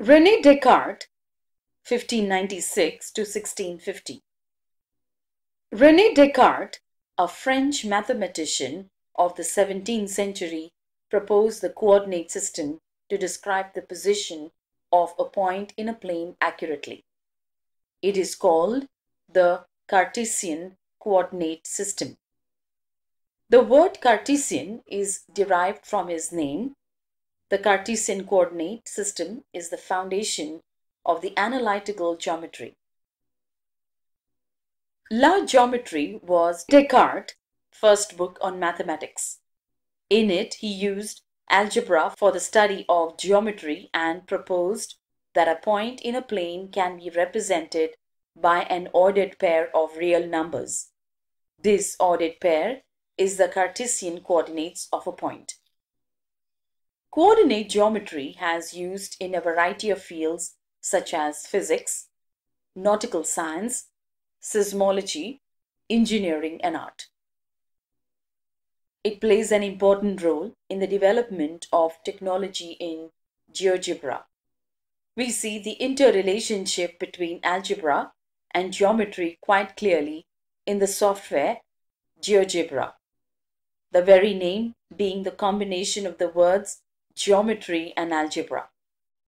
René Descartes, 1596 to 1650. René Descartes, a French mathematician of the 17th century, proposed the coordinate system to describe the position of a point in a plane accurately. It is called the Cartesian coordinate system. The word Cartesian is derived from his name. The Cartesian coordinate system is the foundation of the analytical geometry. La Géométrie was Descartes' first book on mathematics. In it, he used algebra for the study of geometry and proposed that a point in a plane can be represented by an ordered pair of real numbers. This ordered pair is the Cartesian coordinates of a point. Coordinate geometry has used in a variety of fields such as physics, nautical science, seismology, engineering and art. It plays an important role in the development of technology in GeoGebra. We see the interrelationship between algebra and geometry quite clearly in the software GeoGebra. The very name being the combination of the words geometry and algebra.